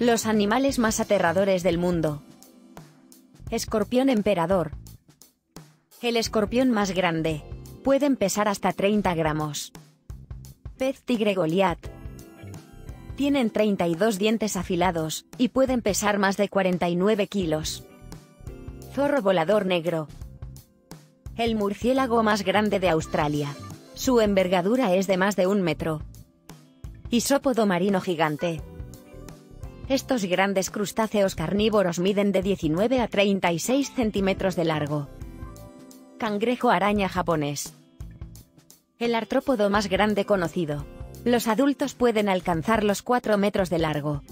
Los animales más aterradores del mundo. Escorpión emperador. El escorpión más grande. Pueden pesar hasta 30 gramos. Pez tigre goliat. Tienen 32 dientes afilados, y pueden pesar más de 49 kilos. Zorro volador negro. El murciélago más grande de Australia. Su envergadura es de más de 1 metro. Isópodo marino gigante. Estos grandes crustáceos carnívoros miden de 19 a 36 centímetros de largo. Cangrejo araña japonés. El artrópodo más grande conocido. Los adultos pueden alcanzar los 4 metros de largo.